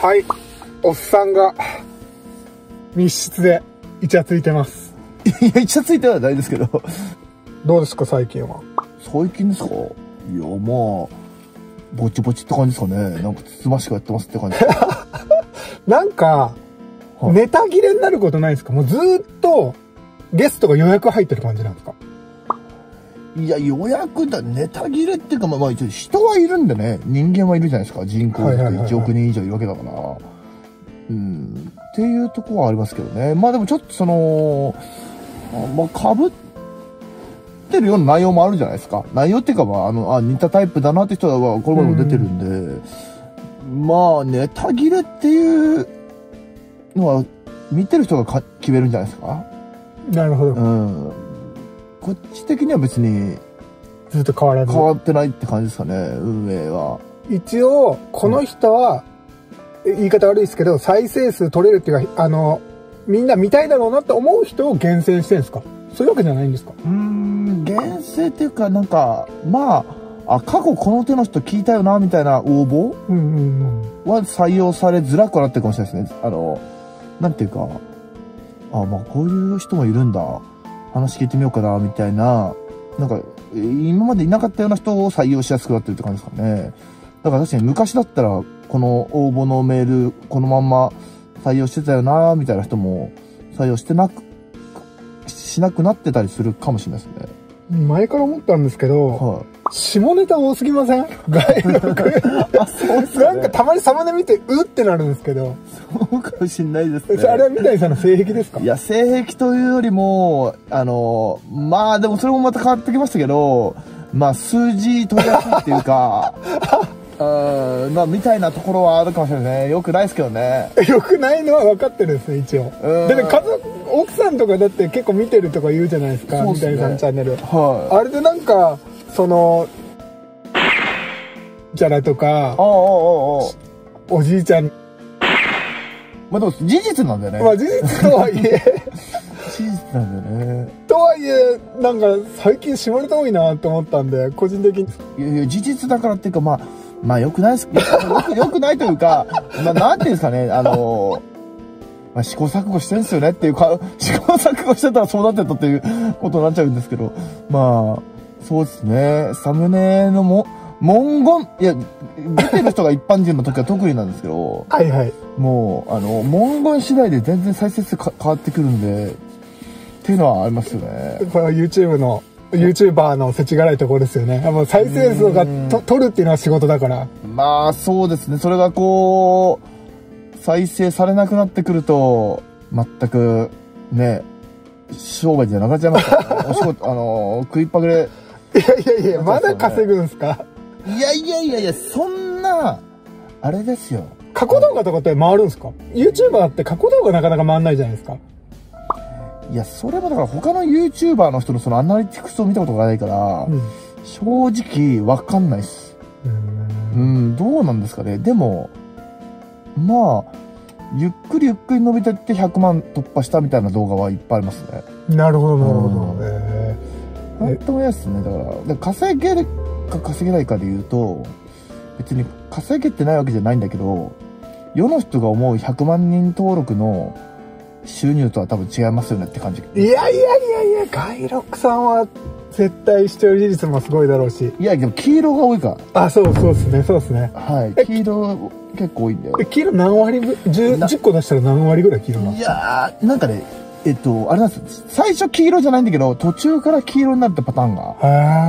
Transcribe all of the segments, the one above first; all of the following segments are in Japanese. はい、おっさんが密室でイチャついてます。いや、イチャついてはないですけど。どうですか最近は。最近ですか。いや、まあぼちぼちって感じですかね。なんかつつましくやってますって感じ。なんかネタ切れになることないですか。もうずーっとゲストが予約入ってる感じなんですか。いや、予約だ、ネタ切れっていうか、まあ一応人はいるんでね、人間はいるじゃないですか。人口って1億人以上いるわけだから、うんっていうところはありますけどね。まあでもちょっとそのかぶってるような内容もあるじゃないですか。内容っていうか、まあ似たタイプだなって人はこれまでも出てるんで、まあネタ切れっていうのは見てる人が決めるんじゃないですか。なるほど。こっち的には別にずっと変わってないって感じですかね、運営は。一応この人は、言い方悪いですけど、再生数取れるっていうか、みんな見たいだろうなって思う人を厳選してるんですか。そういうわけじゃないんですか。厳選っていうか、なんかまあ過去この手の人聞いたよなみたいな応募は採用されづらくなってるかもしれないですね。なんていうか、まあこういう人もいるんだ、話聞いてみようかなみたいな、なんか今までいなかったような人を採用しやすくなってるって感じですかね。だから確かに昔だったらこの応募のメールこのまんま採用してたよなみたいな人も採用してしなくなってたりするかもしれないですね。前から思ったんですけど、下ネタ多すぎません？外国。なんかたまにサムネ見てうってなるんですけど。そうかもしんないですね。あれは三谷さんの性癖ですか？いや、性癖というよりも、まあでもそれもまた変わってきましたけど、まあ数字取りやすいっていうか、まあみたいなところはあるかもしれないね。よくないですけどね。よくないのは分かってるんですね、一応。だって家族、奥さんとかだって結構見てるとか言うじゃないですか、三谷さんチャンネル。あれでなんか、そのじゃらとかおじいちゃん、まあでも事実なんだよね。まあ事実とはいえ事実なんだよね。とはいえなんか最近下ネタ多いなと思ったんで、個人的に。いやいや、事実だからっていうか、まあよくないですよくないというか、なんていうんですかね、試行錯誤してるんですよねっていうか、試行錯誤してたらそうなってたっていうことになっちゃうんですけど、まあそうですね。サムネの文言、いや、出てる人が一般人の時は特になんですけど、もう、文言次第で全然再生数変わってくるんで、っていうのはありますよね。これは YouTube の、YouTuber の世知辛いところですよね。もう再生数が取るっていうのは仕事だから。まあ、そうですね。それがこう、再生されなくなってくると、全く、ね、商売じゃなくなっちゃいますから、ね、お仕事、食いっぱぐれ、いやいやいや、まだ稼ぐんすか？いやいやいやいや、そんな、あれですよ。過去動画とかって回るんすか？ YouTuber って過去動画なかなか回んないじゃないですか。いや、それもだから他の YouTuber の人のそのアナリティクスを見たことがないから、正直わかんないっす。どうなんですかね。でも、まあ、ゆっくり伸びてって100万突破したみたいな動画はいっぱいありますね。なるほど、なるほど。なんとも言えないですね。だから稼げるか稼げないかで言うと、別に稼げてないわけじゃないんだけど、世の人が思う100万人登録の収入とは多分違いますよねって感じ。いやいやいやいや、外録さんは絶対視聴率もすごいだろうし。いや、でも黄色が多いから。あ、そうそうですね、そうですね。はい、黄色結構多いんだよ。黄色何割分、 10個出したら何割ぐらい黄色なんですか？いやー、なんかね、あれなんです。最初黄色じゃないんだけど、途中から黄色になったパターンが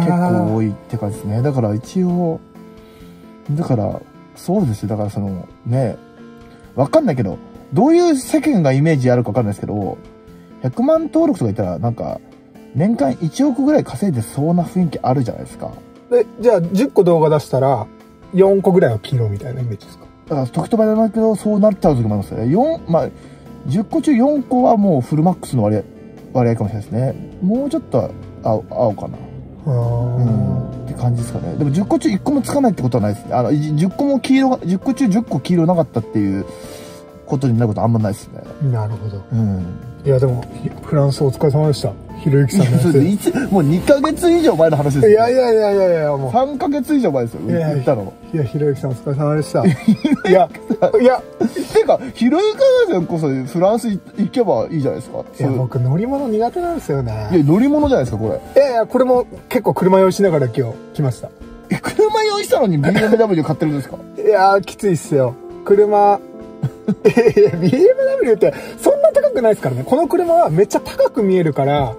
結構多いって感じですね。だから一応、だからそうですよ。だからそのね、わかんないけど、どういう世間がイメージあるかわかんないですけど、100万登録とかいたらなんか年間1億ぐらい稼いでそうな雰囲気あるじゃないですか。で、じゃあ10個動画出したら4個ぐらいは黄色みたいなイメージですか？だから時と場合じゃないけど、そうなっちゃう時もありますよね。10個中4個はもうフルマックスの割合かもしれないですね。もうちょっと青かなって感じですかね。でも10個中1個もつかないってことはないですね。10個中10個黄色なかったっていうことになることあんまないですね。なるほど。うん。いやでもフランスお疲れ様でした。ひろゆきさんのやつ。もう2ヶ月以上前の話ですよ。いやいやいやいやいや、もう3ヶ月以上前ですよ。言ったの。いやひろゆきさんお疲れ様でした。いやいや。てかひろゆきさんこそフランス行けばいいじゃないですか。いや僕乗り物苦手なんですよね。いや乗り物じゃないですかこれ。いやいやこれも結構車用意しながら今日来ました。車用意したのに BMW 買ってるんですか？いやーきついっすよ。車。BMW ってそんな高くないですからね。この車はめっちゃ高く見えるから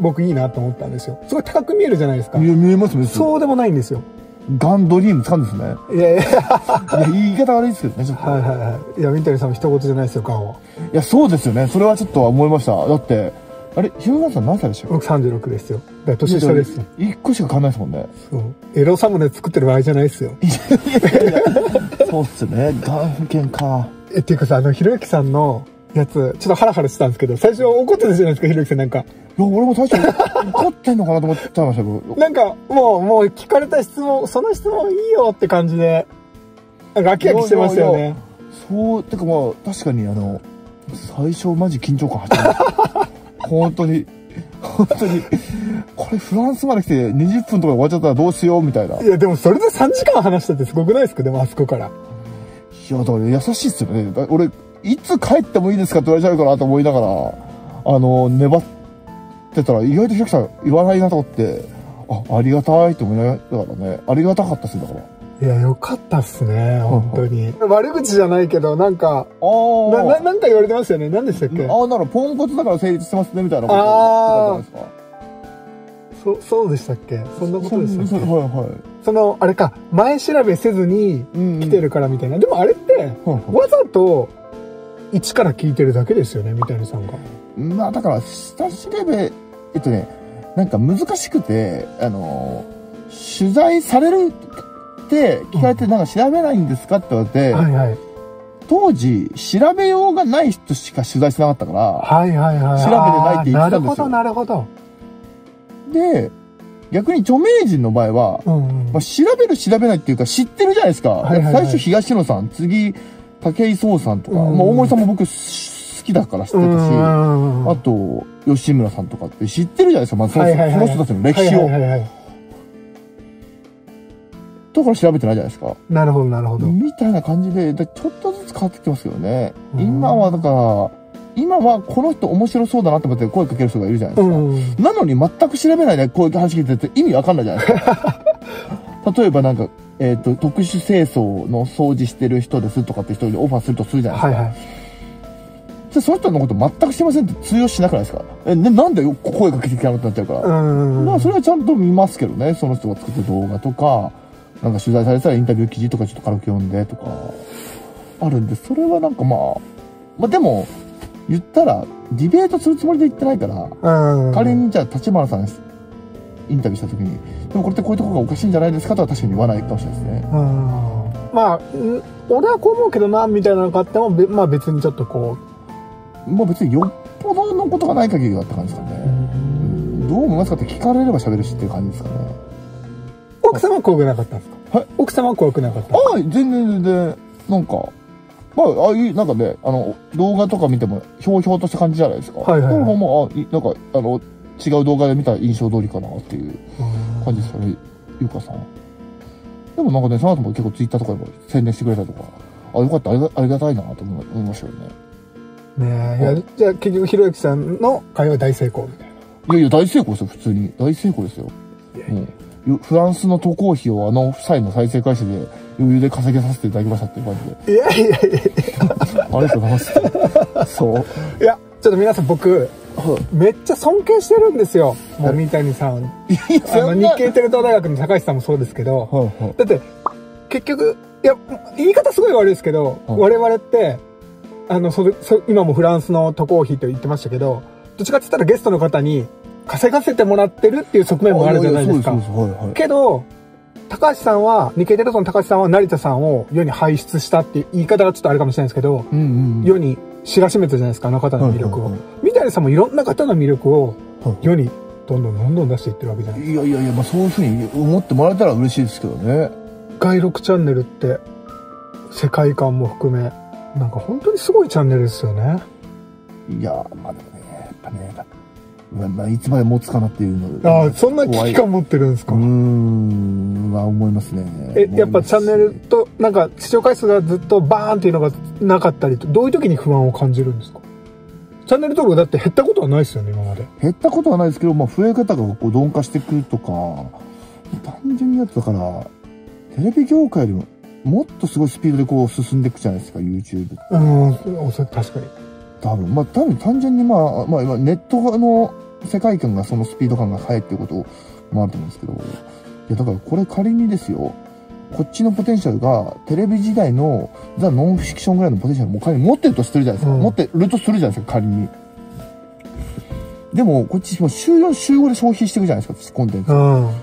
僕いいなと思ったんですよ。すごい高く見えるじゃないですか。いや見えますね。そうでもないんですよ。ガンドリームつかんですね。いやいや言い方悪いですけどね。はいはいはい。いや三谷さんも一言じゃないですよ顔は。いやそうですよね。それはちょっと思いました。だってあれひろゆきさん何歳でしたっけ？僕36ですよ。だから年下です。1個しか買わないですもんね。そう。エロサムネ作ってる場合じゃないですよ。そうっすね。ガンケンか。っていうかさ、ひろゆきさんのやつ、ちょっとハラハラしてたんですけど、最初怒ってたじゃないですか、ひろゆきさんなんか。いや、俺も最初怒ってんのかなと思ってたんですけど。なんか、もう聞かれた質問、その質問いいよって感じで、なんか飽き飽きしてましたよね。いやいやそう、てかまあ、確かに最初マジ緊張感始まる。本当に、これフランスまで来て20分とかで終わっちゃったらどうしようみたいな。いや、でもそれで3時間話したってすごくないですか、でもあそこから。いや、だから優しいっすよね。俺、いつ帰ってもいいですかって言われちゃうかなと思いながら、粘ってたら、意外とひろゆきさん言わないなと思って、ありがたいと思いながらね、ありがたかったっすね、だから。いや、よかったっすね、本当に。悪口じゃないけど、なんか、なんか言われてますよね。何でしたっけ？ならポンコツだから成立してますね、みたいなこと言ったじゃないですか。そうでしたっけ？そんなことでしたっけ？はいはい。あれか、前調べせずに来てるからみたいな。でもあれって、わざと一から聞いてるだけですよね、三谷さんが。まあだから、下調べ、なんか難しくて、取材されるって聞かれて、なんか調べないんですかって言われて、はいはい、当時、調べようがない人しか取材してなかったから、はいはいはい、調べてないって言ってたんですよ。なるほど、なるほど。で、逆に著名人の場合は、まあ、調べる調べないっていうか知ってるじゃないですか。最初東野さん、次武井壮さんとか、まあ、大森さんも僕好きだから知ってたし、あと吉村さんとかって知ってるじゃないですか、まあ、その人たちの歴史を。だから調べてないじゃないですか。なるほどなるほど。みたいな感じで、ちょっとずつ変わってきてますけどね。今はだから、今はこの人面白そうだなと思って声かける人がいるじゃないですか。なのに全く調べないでこういう話聞いてて意味わかんないじゃないですか。例えばなんか、特殊清掃の掃除してる人ですとかって人にオファーするとするじゃないですか。はいはい、その人のこと全く知りませんって通用しなくないですか。なんで声かけてきなくなっちゃうから。まあそれはちゃんと見ますけどね。その人が作った動画とか、なんか取材されたらインタビュー記事とかちょっと軽く読んでとか、あるんで、それはなんかまあでも、言ったらディベートするつもりで言ってないから、仮にじゃあ立花さんインタビューした時に「でもこれってこういうとこがおかしいんじゃないですか」とは確かに言わないかもしれないですね。まあ俺はこう思うけどなみたいなのがあっても、まあ別にちょっとこう、まあ別によっぽどのことがない限りだった感じですかね。どう思いますかって聞かれれば喋るしっていう感じですかね。奥様は怖くなかったんですか？はい、奥様は怖くなかった。全然全然なんか。まあ、なんかね、動画とか見ても、ひょうひょうとした感じじゃないですか。なんか、違う動画で見た印象通りかなっていう感じですよね、ゆうかさん。でもなんかね、その後も結構ツイッターとかでも宣伝してくれたりとか、よかった、ありがたいなと思いましたよね。じゃあ結局、ひろゆきさんの会話大成功みたいな。いやいや、大成功ですよ、普通に。大成功ですよ。フランスの渡航費を際の再生回数で余裕で稼げさせていただきましたっていう感じで。いやいやいやありがとうございます。そう。いや、ちょっと皆さん僕、めっちゃ尊敬してるんですよ。もう三谷さん。日系テレ東大学の高橋さんもそうですけど。だって、結局、いや、言い方すごい悪いですけど、我々って、今もフランスの渡航費と言ってましたけど、どっちかって言ったらゲストの方に、稼がせてもらってるっていう側面もあるじゃないですか。けど、高橋さんは、日経テレ東の高橋さんは成田さんを世に輩出したっていう言い方がちょっとあれかもしれないですけど、世に知らしめたじゃないですか、あの方の魅力を。三谷さんもいろんな方の魅力を世にどんどん出していってるわけじゃないですか。いやいや、まあそういうふうに思ってもらえたら嬉しいですけどね。街録チャンネルって、世界観も含め、なんか本当にすごいチャンネルですよね。いやー、まあでもね、やっぱね、いつまで持つかなっていうので。ああ、そんな危機感持ってるんですか。思いますね。やっぱチャンネルと、なんか視聴回数がずっとバーンっていうのがなかったりと、どういう時に不安を感じるんですか。チャンネル登録だって減ったことはないですよね、今まで。減ったことはないですけど、まあ増え方がこう鈍化してくるとか、単純にやつだから、テレビ業界よりももっとすごいスピードでこう進んでいくじゃないですか、YouTube って。確かに。多分単純にネットの世界観がそのスピード感が速いっていうこともあると思うんですけど、いやだからこれ仮にですよ、こっちのポテンシャルがテレビ時代のザ・ノンフィクションぐらいのポテンシャルも仮に持ってるとするじゃないですか、持ってるとするじゃないですか、仮に。でもこっちも週4週5で消費していくじゃないですか、コンテンツ。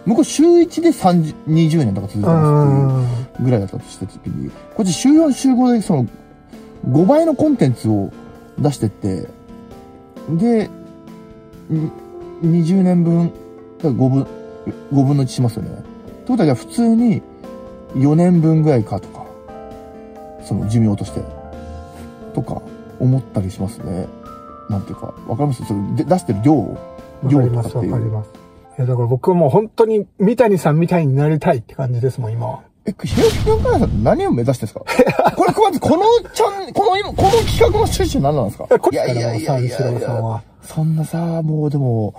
向こう週1で20年とか続いてますっていうぐらいだったとした時に、こっち週4週5でその5倍のコンテンツを出してって、で20年分だから5分の1しますよね。ってことは普通に4年分ぐらいかとか、その寿命としてとか思ったりしますね。なんていうか分かります、それで出してる量とかっていう。分かります。いやだから僕はもう本当に三谷さんみたいになりたいって感じですもん今は。ひろきくんからさん何を目指してるんですか。これまずこの企画の趣旨何なんですか。いやいやいやいや、そんなさ、もうでも